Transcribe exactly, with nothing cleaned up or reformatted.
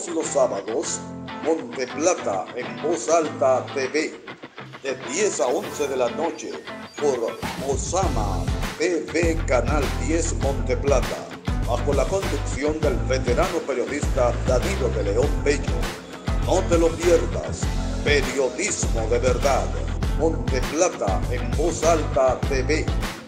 todos los sábados, Monte Plata en Voz Alta T V, de diez a once de la noche, por Ozama T V Canal diez Monte Plata, bajo la conducción del veterano periodista Danilo de León Bello. No te lo pierdas, periodismo de verdad. Monte Plata en Voz Alta T V.